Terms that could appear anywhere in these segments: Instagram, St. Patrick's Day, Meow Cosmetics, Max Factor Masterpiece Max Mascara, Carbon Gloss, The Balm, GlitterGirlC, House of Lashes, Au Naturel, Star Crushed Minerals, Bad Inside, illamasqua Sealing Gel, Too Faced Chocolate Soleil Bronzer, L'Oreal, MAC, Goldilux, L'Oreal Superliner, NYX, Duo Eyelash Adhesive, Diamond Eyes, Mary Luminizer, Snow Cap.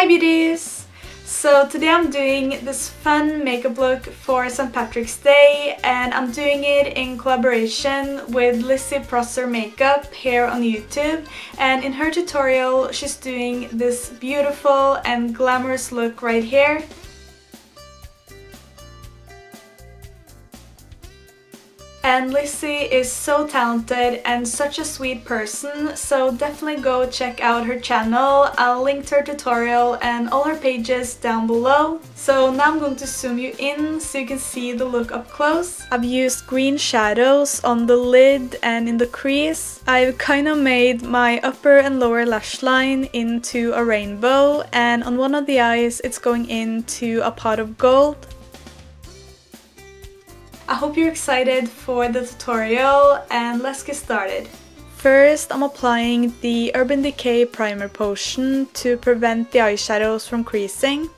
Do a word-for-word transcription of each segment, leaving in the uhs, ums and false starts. Hi beauties! So today I'm doing this fun makeup look for Saint Patrick's Day, and I'm doing it in collaboration with Lizzy Prosser Makeup here on YouTube. And in her tutorial she's doing this beautiful and glamorous look right here. And Lizzy is so talented and such a sweet person, so definitely go check out her channel. I'll link her tutorial and all her pages down below. So now I'm going to zoom you in so you can see the look up close. I've used green shadows on the lid and in the crease. I've kind of made my upper and lower lash line into a rainbow, and on one of the eyes it's going into a pot of gold. I hope you're excited for the tutorial, and let's get started. First, I'm applying the Urban Decay Primer Potion to prevent the eyeshadows from creasing.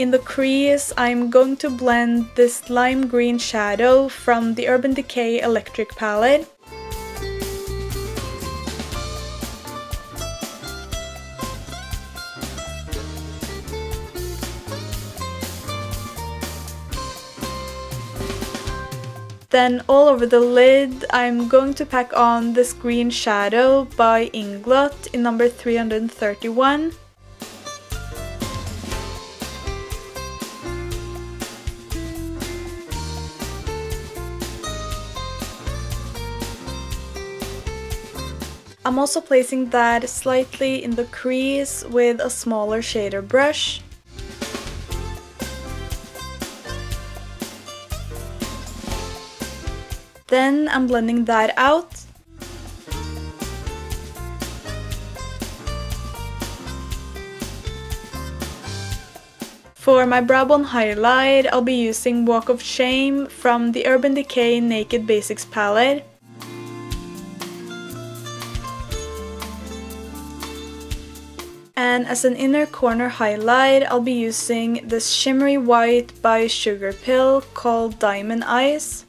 In the crease, I'm going to blend this lime green shadow from the Urban Decay Electric Palette. Then all over the lid, I'm going to pack on this green shadow by Inglot in number three hundred thirty-one. I'm also placing that slightly in the crease with a smaller shader brush. Then I'm blending that out. For my brow bone highlight, I'll be using Walk of Shame from the Urban Decay Naked Basics palette. And as an inner corner highlight, I'll be using this shimmery white by Sugarpill called Diamond Eyes.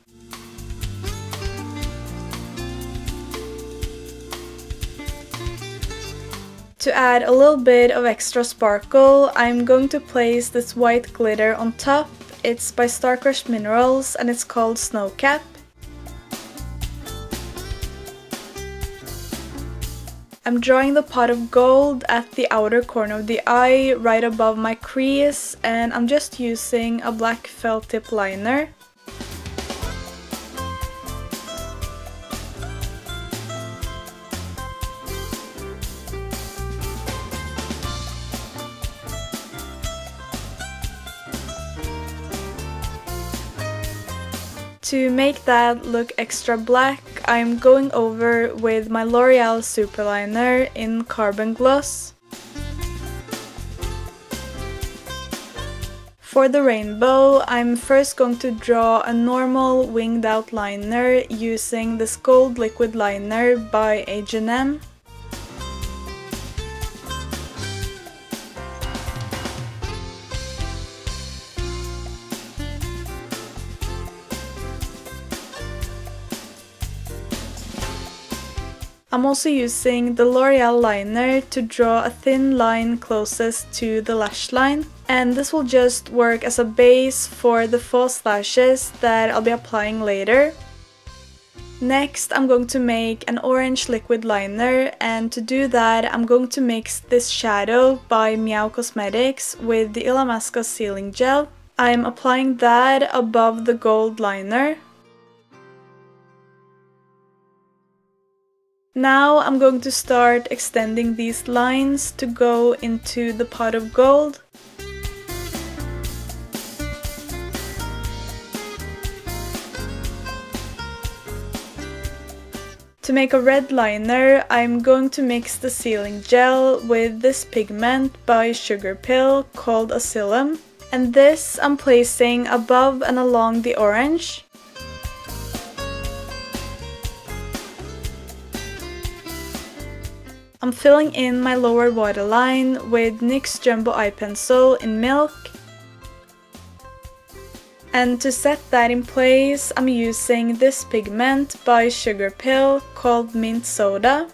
To add a little bit of extra sparkle, I'm going to place this white glitter on top. It's by Star Crushed Minerals and it's called Snow Cap. I'm drawing the pot of gold at the outer corner of the eye, right above my crease, and I'm just using a black felt tip liner. To make that look extra black, I'm going over with my L'Oreal Superliner in Carbon Gloss. For the rainbow, I'm first going to draw a normal winged out liner using this gold liquid liner by H and M. I'm also using the L'Oreal liner to draw a thin line closest to the lash line, and this will just work as a base for the false lashes that I'll be applying later. Next, I'm going to make an orange liquid liner, and to do that I'm going to mix this shadow by Meow Cosmetics with the Illamasqua Sealing Gel. I'm applying that above the gold liner. Now I'm going to start extending these lines to go into the pot of gold. To make a red liner, I'm going to mix the sealing gel with this pigment by Sugarpill called Asylum, and this I'm placing above and along the orange. I'm filling in my lower waterline with N Y X Jumbo Eye Pencil in Milk. And to set that in place, I'm using this pigment by Sugarpill called Mint Soda.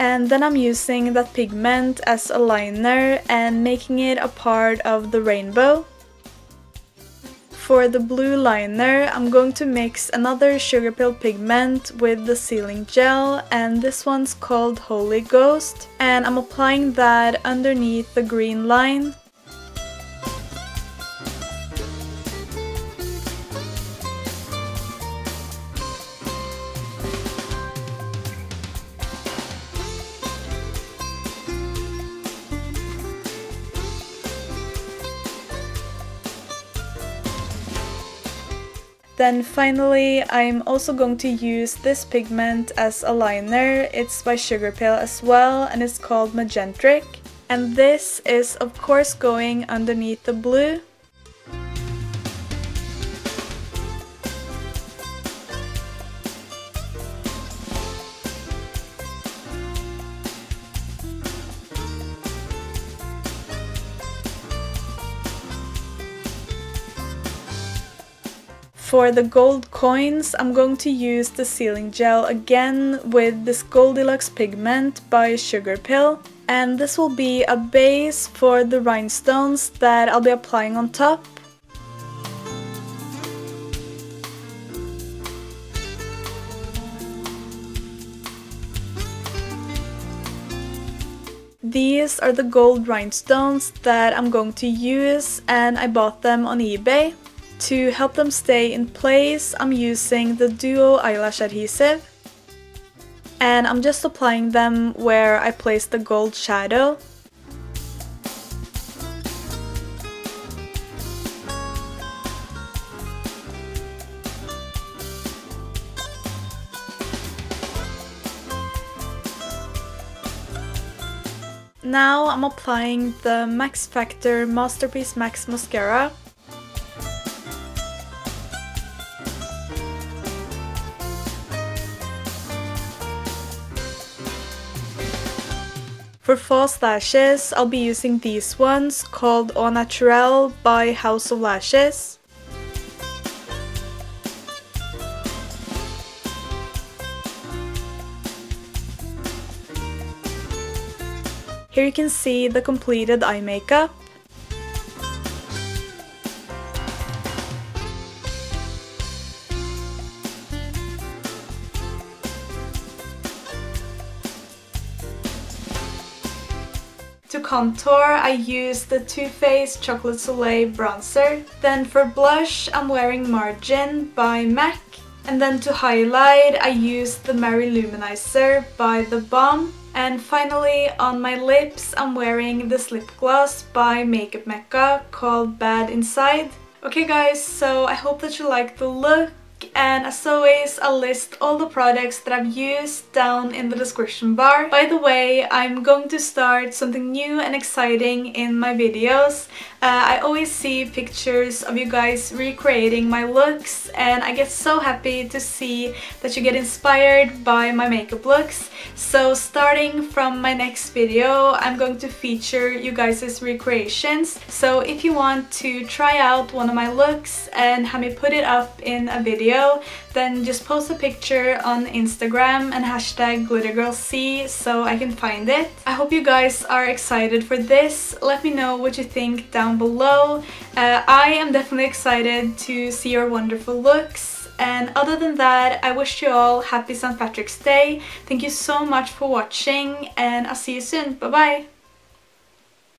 And then I'm using that pigment as a liner and making it a part of the rainbow. For the blue liner, I'm going to mix another Sugarpill pigment with the sealing gel, and this one's called Holy Ghost, and I'm applying that underneath the green line. Then finally, I'm also going to use this pigment as a liner. It's by Sugarpill as well, and it's called Magentric. And this is of course going underneath the blue. For the gold coins, I'm going to use the sealing gel again with this Goldilux pigment by Sugarpill. And this will be a base for the rhinestones that I'll be applying on top. These are the gold rhinestones that I'm going to use, and I bought them on eBay. To help them stay in place, I'm using the Duo Eyelash Adhesive, and I'm just applying them where I place the gold shadow. Now I'm applying the Max Factor Masterpiece Max Mascara. For false lashes, I'll be using these ones called Au Naturel by House of Lashes. Here you can see the completed eye makeup. To contour, I use the Too Faced Chocolate Soleil Bronzer. Then for blush, I'm wearing Margin by M A C. And then to highlight, I use the Mary Luminizer by The Balm. And finally, on my lips, I'm wearing this lip gloss by Makeup Mecca called Bad Inside. Okay guys, so I hope that you like the look. And as always, I'll list all the products that I've used down in the description bar. By the way, I'm going to start something new and exciting in my videos. Uh, I always see pictures of you guys recreating my looks, and I get so happy to see that you get inspired by my makeup looks. So starting from my next video, I'm going to feature you guys' recreations. So if you want to try out one of my looks and have me put it up in a video, then just post a picture on Instagram and hashtag glittergirlc so I can find it. I hope you guys are excited for this. Let me know what you think down below. Uh, I am definitely excited to see your wonderful looks. And other than that, I wish you all happy Saint Patrick's Day. Thank you so much for watching, and I'll see you soon. Bye bye!